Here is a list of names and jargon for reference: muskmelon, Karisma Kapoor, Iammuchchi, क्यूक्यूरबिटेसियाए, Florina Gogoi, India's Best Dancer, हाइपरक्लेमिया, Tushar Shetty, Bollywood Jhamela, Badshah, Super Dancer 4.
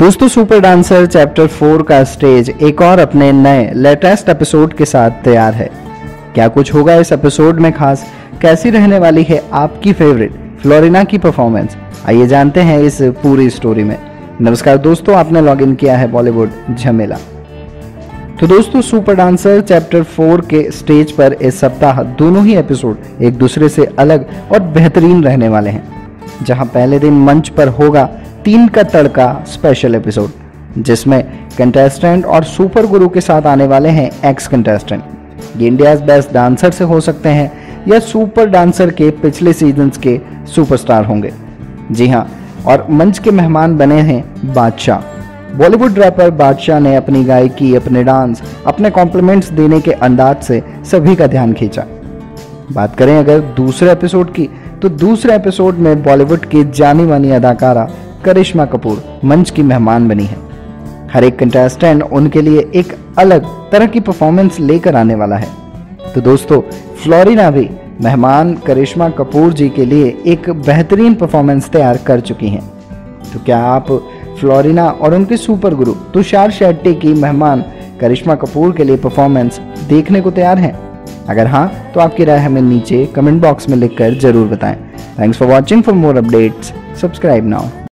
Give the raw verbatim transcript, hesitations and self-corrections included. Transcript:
दोस्तों super dancer chapter four का stage एक और अपने नए लेटेस्ट एपिसोड के साथ तैयार है। क्या कुछ होगा इस एपिसोड में खास, कैसी रहने वाली है आपकी फेवरेट फ्लोरिना की परफॉर्मेंस, आइए जानते हैं इस पूरी स्टोरी में। नमस्कार दोस्तों, आपने लॉग इन किया है बॉलीवुड झमेला। तो दोस्तों सुपर डांसर चैप्टर फोर के स्टेज पर इस सप्ताह दोनों ही एपिसोड एक दूसरे से अलग और बेहतरीन रहने वाले हैं। जहां पहले दिन मंच पर होगा तीन का तड़का स्पेशल एपिसोड, जिसमें कंटेस्टेंट और सुपर गुरु के साथ आने वाले हैं एक्स कंटेस्टेंट। ये इंडियाज बेस्ट डांसर से हो सकते हैं या सुपर डांसर के पिछले सीजन्स के सुपरस्टार होंगे। जी हाँ, और मंच के मेहमान बने हैं बादशाह। बॉलीवुड रैपर बादशाह ने अपनी गायकी, अपने डांस, अपने कॉम्प्लीमेंट्स देने के अंदाज से सभी का ध्यान खींचा। बात करें अगर दूसरे एपिसोड की, तो दूसरे एपिसोड में बॉलीवुड की जानी मानी अदाकारा करिश्मा कपूर मंच की मेहमान बनी है। हर एक कंटेस्टेंट उनके लिए एक अलग तरह की परफॉर्मेंस लेकर आने वाला है। तो दोस्तों फ्लोरिना भी मेहमान करिश्मा कपूर जी के लिए एक बेहतरीन परफॉर्मेंस तैयार कर चुकी हैं। तो क्या आप फ्लोरिना और उनके सुपर गुरु तुषार शेट्टी की मेहमान करिश्मा कपूर के लिए परफॉर्मेंस देखने को तैयार हैं? अगर हाँ, तो आपकी राय हमें नीचे कमेंट बॉक्स में लिखकर जरूर बताएं। Thanks for watching. For more updates subscribe now.